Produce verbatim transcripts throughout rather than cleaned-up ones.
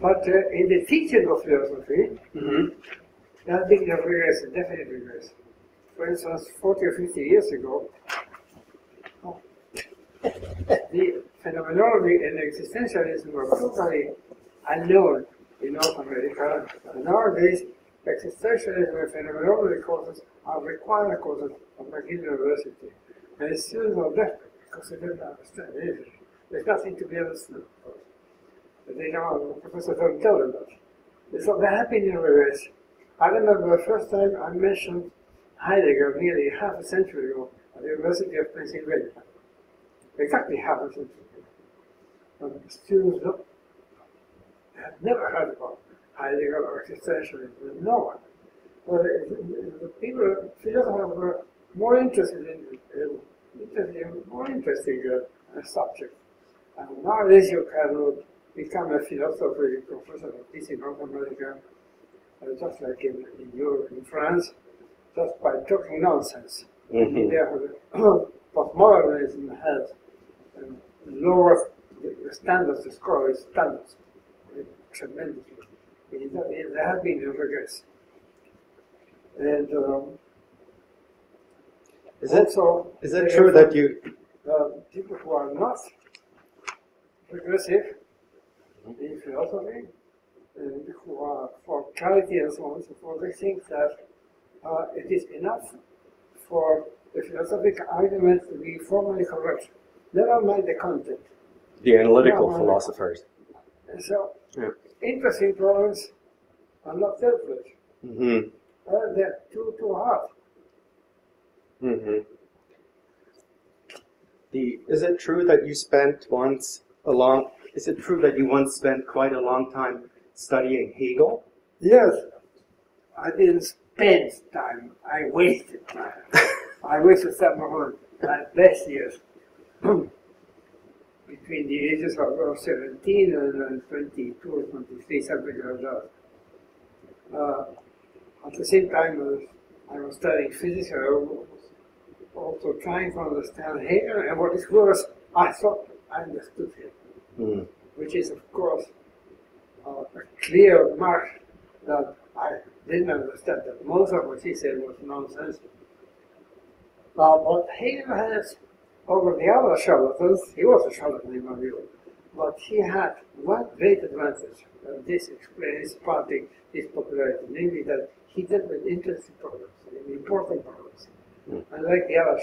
But uh, in the teaching of philosophy, mm-hmm. nothing is rigorous, definitely rigorous. For instance, forty or fifty years ago, oh, the phenomenology and existentialism were totally unknown in North America. And nowadays, existentialism and phenomenology courses are required courses of McGill University. And it's still not left because they don't understand anything. There's nothing to be understood. They know, the professor don't tell them that. So they're happy in reverse. I remember the first time I mentioned Heidegger nearly half a century ago at the University of Pennsylvania. Exactly half a century ago. And the students don't, have never heard about Heidegger or existentialism. No one. But the, the people, philosophers were more interested in, in, in more interesting uh, subject. And nowadays you cannot become a philosophy professor of peace in North America, uh, just like in, in Europe, in France, just by talking nonsense. Mm-hmm. Postmodernism has um, lower standards, the score is standards uh, tremendously. It, it, there have been regress. And um, is that so? Is that true that you uh, people who are not progressive in philosophy, and who are for charity and so on and so forth, they think that uh, it is enough for the philosophical argument to be formally correct. Never mind the content. The analytical philosophers. And so, yeah. Interesting problems are not dealt with. Mm-hmm. uh, they're too, too hard. Mm-hmm. The, is it true that you spent once a long... Is it true that you once spent quite a long time studying Hegel? Yes. I didn't spend time. I wasted time. I wasted some of my best years. Between the ages of seventeen and twenty-two or twenty-three, something like that. Uh, at the same time, as I was studying physics. I was also trying to understand Hegel, and what is worse, I thought I understood him. Mm. Which is, of course, uh, a clear mark that I didn't understand, that most of what he said was nonsense. Uh, but Hegel has, over the other charlatans, he was a charlatan in my view, but he had one great advantage, and this explains partly his popularity, namely that he dealt with interesting problems, important problems, mm. unlike the other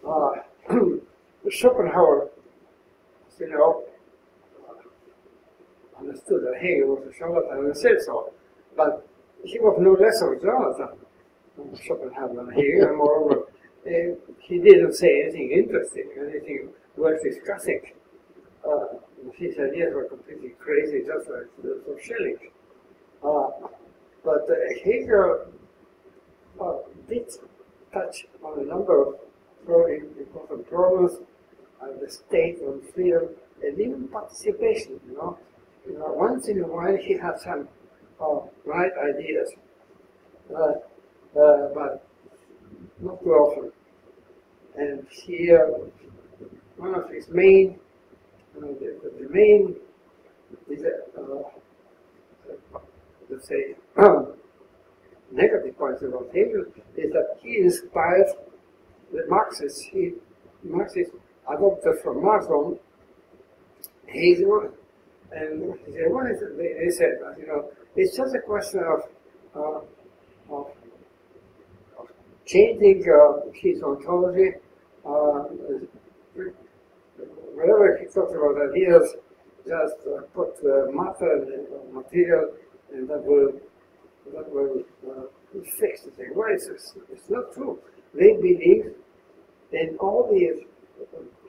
charlatans. Uh, Schopenhauer, you know, uh, understood that Hegel was a charlatan and said so, but he was no less of a charlatan than Schopenhauer and Hegel, and moreover, uh, he didn't say anything interesting, anything worth discussing. Uh, his ideas were completely crazy, just like the for Schelling. Uh, but uh, Hegel uh, did touch on a number of very important problems. And the state and freedom and even participation, you know. You know, once in a while he had some uh, right ideas, uh, uh, but not too often. And here, one of his main, you know, the, the, the main, is a, uh, let's say, negative points about Hegel is that he inspired the Marxists. He Marxists. Adopted from Marx on Hegel, and he said, what is it? They, they said, you know, it's just a question of uh, of, of changing uh, his ontology. Uh, whenever he talks about ideas, just uh, put uh, matter and uh, material, and that will that will uh, fix the thing. Well, it's, it's not true. They believe in all these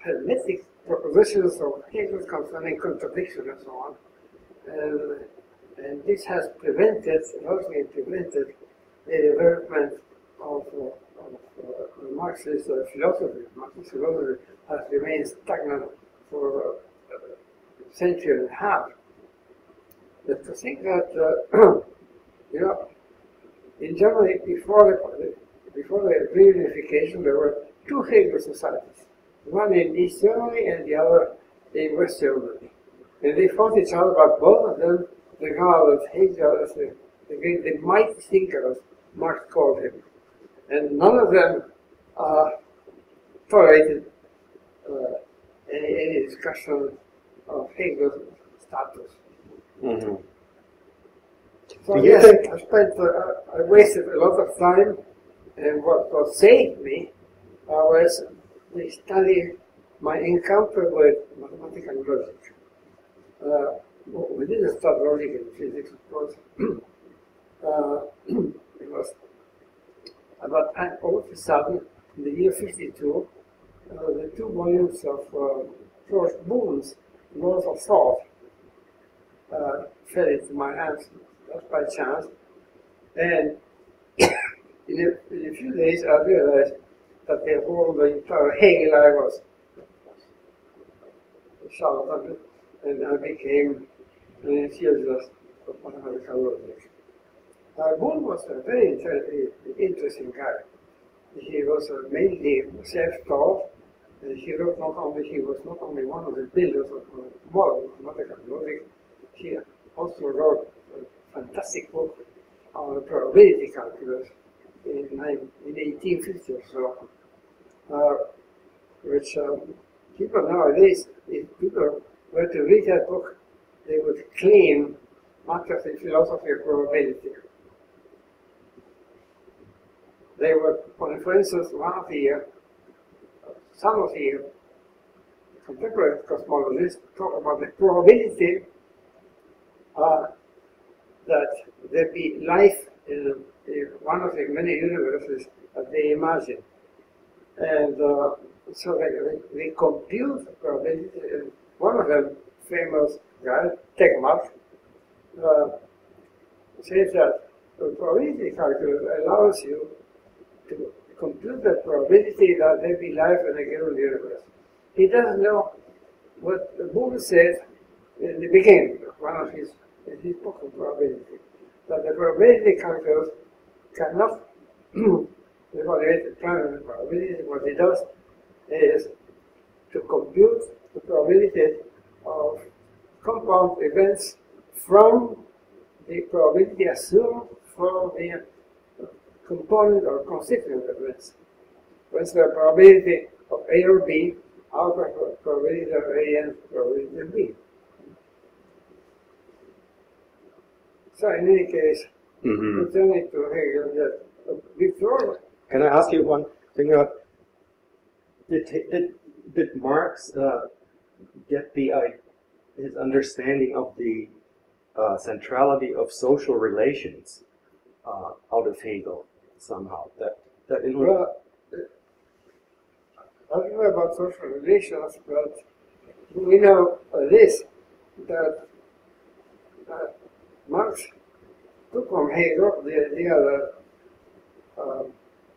hermetic propositions of Hegel concerning contradiction and so on, and, and this has prevented, largely prevented, the development of, uh, of uh, Marxist uh, philosophy. Marxist philosophy has remained stagnant for uh, a century and a half. But to think that, uh, you know, in Germany before the before the reunification, there were two Hegel societies. One in East Germany and the other in West Germany. And they fought each other, but both of them regarded Hegel as the, the, the mighty thinker, as Marx called him. And none of them uh, tolerated uh, any, any discussion of Hegel's status. Mm-hmm. So do yes, think I spent, uh, I wasted a lot of time, and what, what saved me uh, was the study, my encounter with mathematical logic. Uh, well, we didn't start logic in physics, of course. uh, it was about all of a sudden, in the year fifty-two, uh, the two volumes of uh, George Boone's Laws of Thought uh, fell into my hands, just by chance. And in, a, in a few days, I realized that the whole entire Hegel I was a charlatan, and I became an enthusiast of mathematical logic. Uh, Boone was a very inter interesting guy. He was uh, mainly self-taught, and he wrote not only he was not only one of the builders of modern mathematical logic, he also wrote a fantastic book on probability calculus in, in eighteen fifty or so, uh, which um, people nowadays, if people were to read that book, they would claim much of the philosophy of probability. They were, for instance, one of the, uh, some of the contemporary cosmologists talk about the probability uh, that there be life in, in one of the many universes that they imagine. And uh, so they, they, they compute the probability. And one of them, famous guy, Tegmark, uh, says that the probability calculus allows you to compute the probability that there be life in a given universe. He doesn't know what Boole said in the beginning of one of his, his book on probability, that the probability calculus cannot evaluate the primary probability. What it does is to compute the probability of compound events from the probability assumed for the component or constituent events. For instance, the probability of A or B, alpha probability of A and probability of B. So in any case, mm-hmm. returning to Hegel, that before... Can I ask you one thing? Uh, did, did, did Marx uh, get the uh, his understanding of the uh, centrality of social relations uh, out of Hegel somehow? That, that it would... Well, I don't know about social relations, but we know this, that uh, Marx took from Hegel the idea that uh,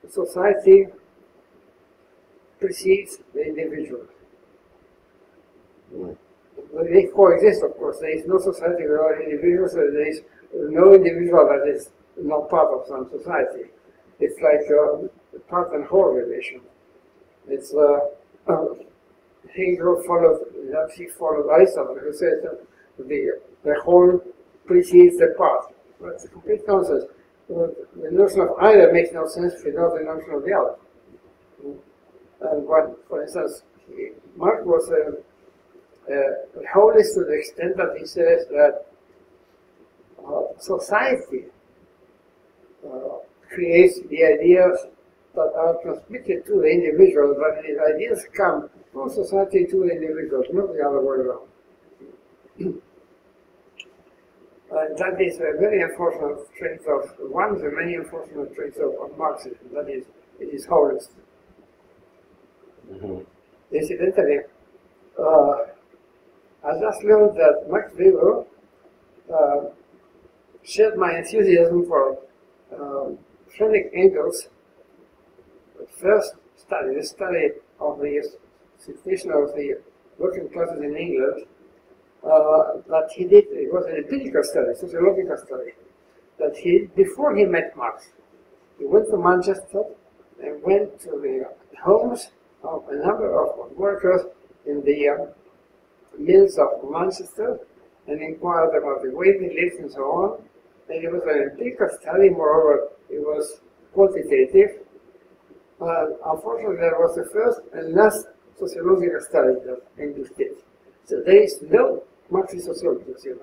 society precedes the individual. Mm. They coexist, of course. There is no society without individuals, so there is no individual that is not part of some society. It's like a part and whole relation. It's uh, uh, Hegel followed, he followed Aristotle, who says that the, the whole precedes the part. That's a complete nonsense. The notion of either makes no sense without the notion of the other. And what, for instance, Marx was a, a holist to the extent that he says that uh, society uh, creates the ideas that are transmitted to the individual, but his ideas come from society to the individuals, not the other way around. And that is a very unfortunate trait of, one of the many unfortunate traits of, of Marxism, that is, it is holist. Mm-hmm. Incidentally, uh, I just learned that Max Weber uh, shared my enthusiasm for uh, Friedrich Engels' first study, the study of the situation of the working classes in England, uh, that he did, it was an empirical study, sociological study, that he, before he met Marx, he went to Manchester and went to the homes of a number of workers in the uh, mills of Manchester and inquired about the way they lived and so on. And it was an empirical study, moreover, it was quantitative. Uh, unfortunately, that was the first and last sociological study that Engels did. So there is no Marxist sociologist, you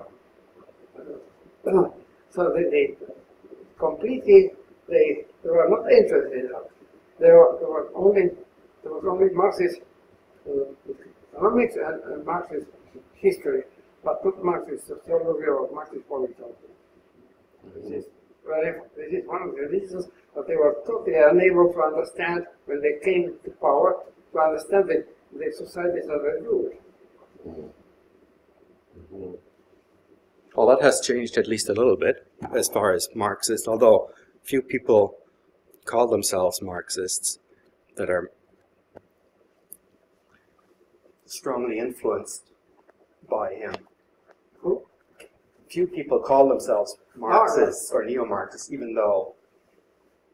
know. So they, they completely, they, they were not interested in that. There were only, there was only Marxist economics and, and Marxist history, but not Marxist sociology or Marxist politics. This is, very, this is one of the reasons that they were totally unable to understand when they came to power, to understand the, the societies that they ruled. Mm-hmm. Well, that has changed at least a little bit as far as Marxists, although few people call themselves Marxists that are strongly influenced by him. Who? Few people call themselves Marxists oh, yeah. or neo-Marxists, even though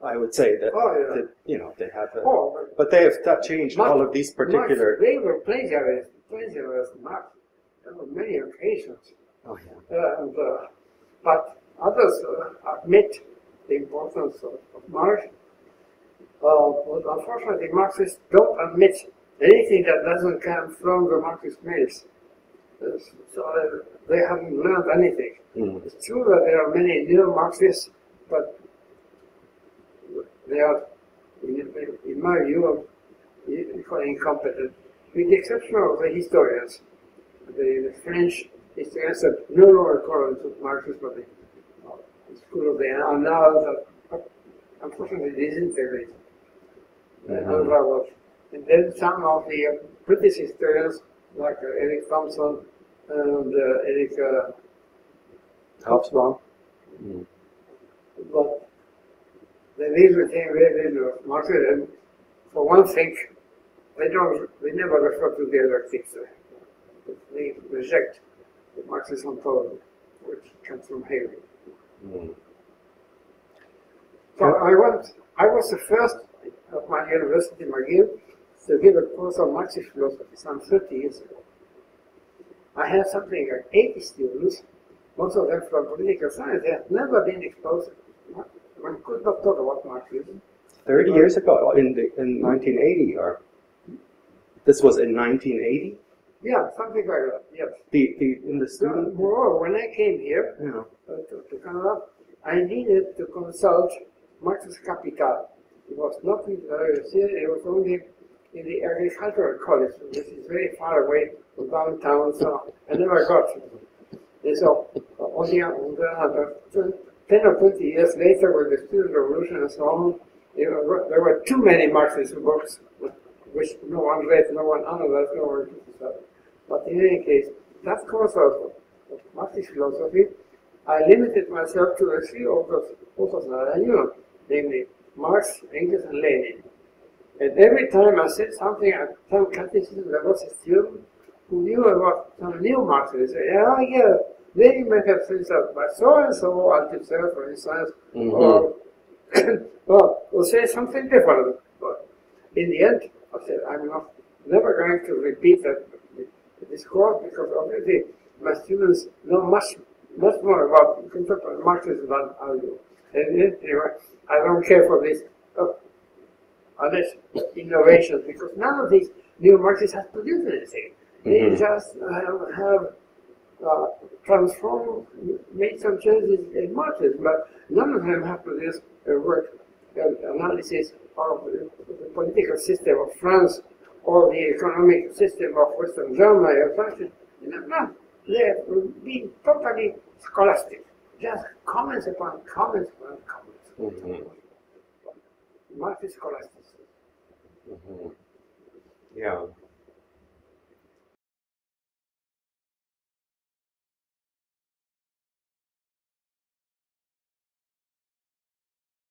I would say that, oh, yeah. that you know, they have a, oh, but, but they have that changed Marx, all of these particular... Marx, they were plagiarists, plagiarists, Marx, on many occasions. Oh, yeah. uh, and, uh, but others uh, admit the importance of, of Marx. Uh, but unfortunately, Marxists don't admit anything that doesn't come from the Marxist mills. Uh, so uh, they haven't learned anything. Mm. It's true that there are many neo-Marxists, but they are, in, in my view, incompetent, with the exception of the historians, the, the French. It's the answer, no longer according to Marxism, but the, uh, the school of the annals, uh, unfortunately, disintegrated. Mm-hmm. And then some of the uh, British historians, like uh, Eric Thompson and uh, Eric uh, Thompson, mm-hmm. but they live with him very little of Marxism. For one thing, they don't, they never refer to the other things. They reject the Marxist ontology, which comes from Hegel. Mm. So I want, I was the first at my university, McGill, to give a course on Marxist philosophy some thirty years ago. I had something like eighty students, most of them from political science. They had never been exposed. One could not talk about Marxism. Thirty but years ago, in the, in nineteen eighty, or this was in nineteen eighty. Yeah, something like that, yes. The, the, in the student? Moreover, when I came here yeah. uh, to, to Canada, I needed to consult Marx's Capital. It was not in the university, it was only in the agricultural college, which is very far away from downtown, so I never got it. And so, on the other hand, ten or twenty years later, with the student revolution and so on, there were, there were too many Marxist books, which no one read, no one analyzed, no one criticized. But in any case, that course of, of Marxist philosophy, I limited myself to the three authors, authors that I knew, namely Marx, Engels, and Lenin. And every time I said something at some catechism, there was a student who knew about some new Marxism. He said, oh yeah, Lenin may have said that, but so and so, anti-self, for instance, mm-hmm. or, or, or say something different. But in the end, I said, I'm not, never going to repeat that this course because obviously my students know much, much more about contemporary Marxism than I do. And anyway, I don't care for this uh, unless innovation, because none of these new Marxists has produced anything. They mm-hmm. just uh, have uh, transformed, made some changes in Marxism, but none of them have produced a work, an analysis of the, the political system of France or the economic system of Western Germany or France. No, they have been totally scholastic, just comments upon comments upon comments. Mm-hmm. Marxist scholasticism. Mm-hmm. Yeah.